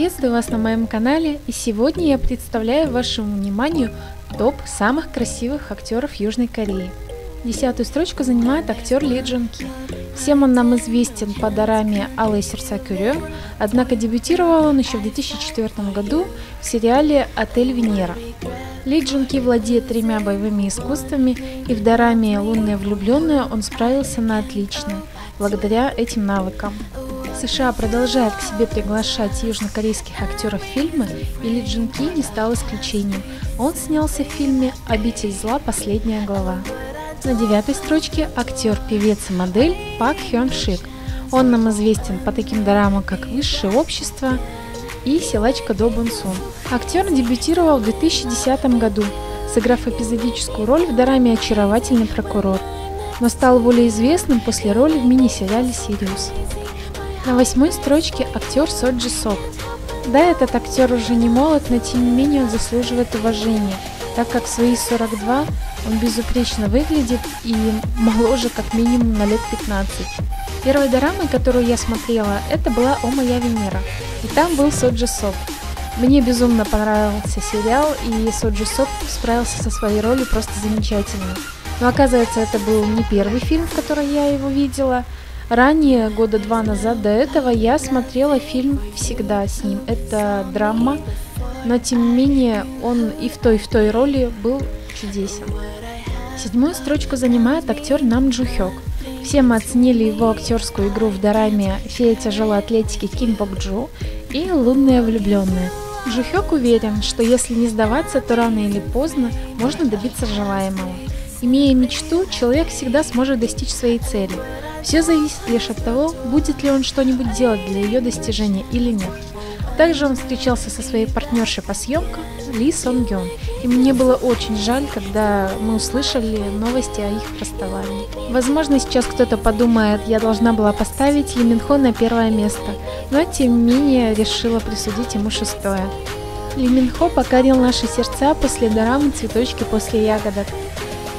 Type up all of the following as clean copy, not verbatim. Приветствую вас на моем канале, и сегодня я представляю вашему вниманию топ самых красивых актеров Южной Кореи. 10-ю строчку занимает актер Ли Чжун-Ки. Всем он нам известен по дораме «Алые сердца Кюрё», однако дебютировал он еще в 2004 году в сериале «Отель Венера». Ли Чжун-Ки владеет тремя боевыми искусствами, и в дораме «Лунные влюбленные» он справился на отлично, благодаря этим навыкам. США продолжает к себе приглашать южнокорейских актеров в фильмы, и Ли Чжун-Ки не стал исключением. Он снялся в фильме «Обитель зла. Последняя глава». На 9-й строчке актер, певец и модель Пак Хён Шик. Он нам известен по таким дорамам, как «Высшее общество» и «Силачка до Бун Сун». Актер дебютировал в 2010 году, сыграв эпизодическую роль в дораме «Очаровательный прокурор», но стал более известным после роли в мини-сериале «Сириус». На 8-й строчке актер Соджи Сок. Да, этот актер уже не молод, но тем не менее он заслуживает уважения, так как в свои 42 он безупречно выглядит и моложе как минимум на лет 15. Первой дорамой, которую я смотрела, это была «О, моя Венера», и там был Соджи Сок. Мне безумно понравился сериал, и Соджи Сок справился со своей ролью просто замечательно. Но оказывается, это был не первый фильм, в котором я его видела. Ранее, года два назад до этого, я смотрела фильм «Всегда с ним». Это драма, но тем не менее он и в той роли был чудесен. 7-ю строчку занимает актер Нам Джухёк. Все мы оценили его актерскую игру в дораме «Фея тяжелой атлетики» Ким Бок Джу и «Лунные влюбленные». Джухёк уверен, что если не сдаваться, то рано или поздно можно добиться желаемого. Имея мечту, человек всегда сможет достичь своей цели. Все зависит лишь от того, будет ли он что-нибудь делать для ее достижения или нет. Также он встречался со своей партнершей по съемкам Ли Сон Гюн, и мне было очень жаль, когда мы услышали новости о их расставании. Возможно, сейчас кто-то подумает, я должна была поставить Ли Мин Хо на первое место, но тем не менее решила присудить ему 6-е. Ли Мин Хо покорил наши сердца после дорамы «Цветочки после ягодок».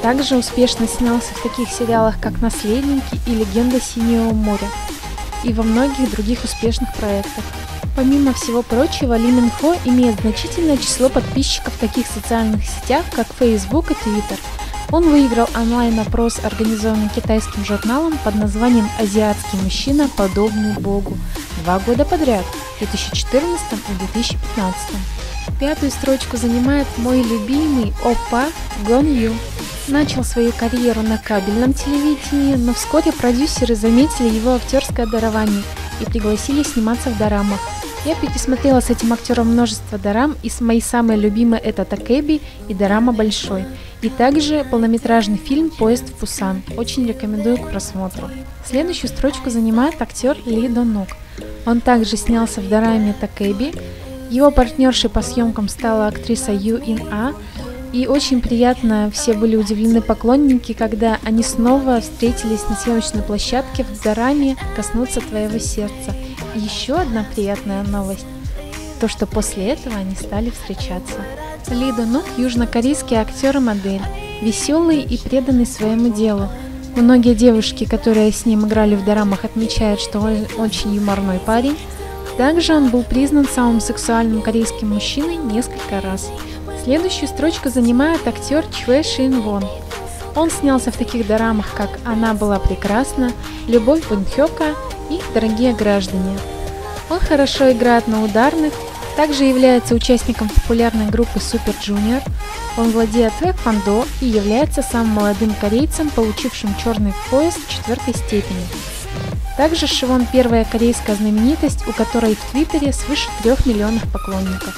Также успешно снялся в таких сериалах, как «Наследники» и «Легенда Синего моря», и во многих других успешных проектах. Помимо всего прочего, Ли Мин Хо имеет значительное число подписчиков в таких социальных сетях, как Facebook и Twitter. Он выиграл онлайн-опрос, организованный китайским журналом под названием «Азиатский мужчина, подобный Богу», 2 года подряд, в 2014 и 2015. 5-ю строчку занимает мой любимый оппа Гон Ю. Начал свою карьеру на кабельном телевидении, но вскоре продюсеры заметили его актерское дарование и пригласили сниматься в дорамах. Я пересмотрела с этим актером множество дорам, и мои самые любимые это «Такэби» и дорама «Большой», и также полнометражный фильм «Поезд в Пусан». Очень рекомендую к просмотру. Следующую строчку занимает актер Ли Дон Ук. Он также снялся в дораме «Такэби». Его партнершей по съемкам стала актриса Ю Ин А, и очень приятно все были удивлены поклонники, когда они снова встретились на съемочной площадке в дораме «Коснуться твоего сердца». И еще одна приятная новость – то, что после этого они стали встречаться. Ли Дон Ук – южнокорейский актер и модель, веселый и преданный своему делу. Многие девушки, которые с ним играли в дорамах, отмечают, что он очень юморной парень. Также он был признан самым сексуальным корейским мужчиной несколько раз. Следующую строчку занимает актер Чхве Ши Вон. Он снялся в таких дорамах, как «Она была прекрасна», «Любовь Бунхёка» и «Дорогие граждане». Он хорошо играет на ударных, также является участником популярной группы Супер Джуниор. Он владеет тэквондо и является самым молодым корейцем, получившим черный пояс 4-й степени. Также Ши Вон – первая корейская знаменитость, у которой в Твиттере свыше 3 миллионов поклонников.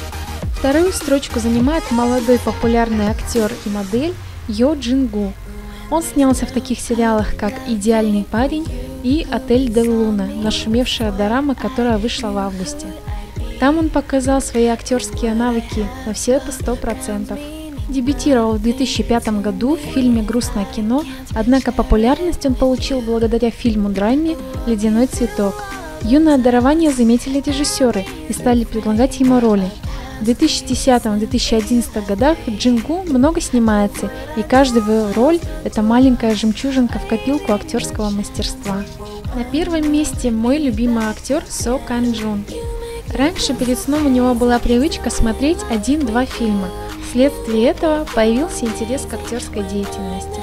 2-ю строчку занимает молодой популярный актер и модель Йо Джингу. Он снялся в таких сериалах, как «Идеальный парень» и «Отель де Луна», нашумевшая дорама, которая вышла в августе. Там он показал свои актерские навыки на все это 100%. Дебютировал в 2005 году в фильме «Грустное кино», однако популярность он получил благодаря фильму-драме «Ледяной цветок». Юное дарование заметили режиссеры и стали предлагать ему роли. В 2010-2011 годах Джингу много снимается, и каждая его роль – это маленькая жемчужинка в копилку актерского мастерства. На первом месте мой любимый актер Со Кан Джун. Раньше перед сном у него была привычка смотреть 1-2 фильма. Вследствие этого появился интерес к актерской деятельности.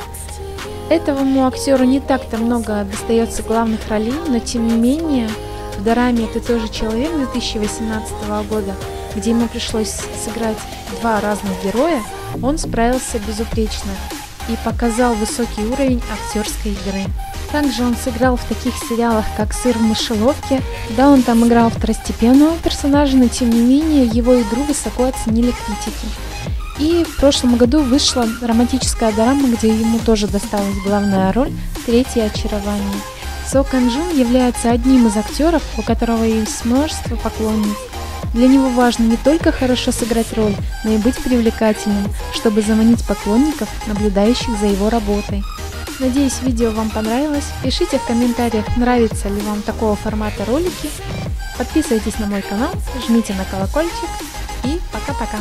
Этому актеру не так-то много достается главных ролей, но тем не менее в дораме «Ты тоже человек» 2018 года, где ему пришлось сыграть 2 разных героя, он справился безупречно и показал высокий уровень актерской игры. Также он сыграл в таких сериалах, как «Сыр в мышеловке». Да, он там играл второстепенного персонажа, но тем не менее его игру высоко оценили критики. И в прошлом году вышла романтическая дорама, где ему тоже досталась главная роль «Третье очарование». Со Кан Джун является одним из актеров, у которого есть множество поклонниц. Для него важно не только хорошо сыграть роль, но и быть привлекательным, чтобы заманить поклонников, наблюдающих за его работой. Надеюсь, видео вам понравилось. Пишите в комментариях, нравится ли вам такого формата ролики. Подписывайтесь на мой канал, жмите на колокольчик и пока-пока!